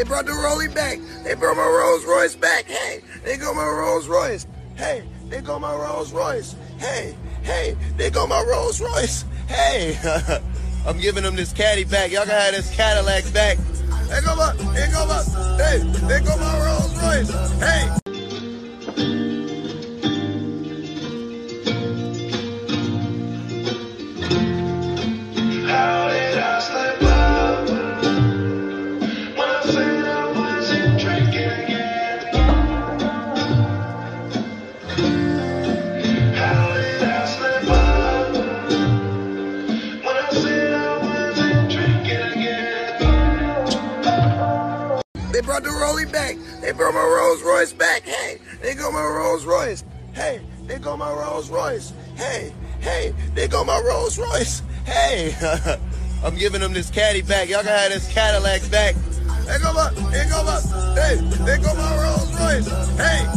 They brought the Rollie back. They brought my Rolls Royce back. Hey, they go my Rolls Royce. Hey, they go my Rolls Royce. Hey, hey, they go my Rolls Royce. Hey, I'm giving them this caddy back. Y'all gotta have this Cadillac back. They go my, hey, they go my Rolls Royce. Hey. They brought the Rollie back. They brought my Rolls Royce back. Hey, they go my Rolls Royce. Hey, they go my Rolls Royce. Hey, hey, they go my Rolls Royce. Hey, I'm giving them this caddy back. Y'all gotta have this Cadillac back. They go my, hey, they go my Rolls Royce. Hey.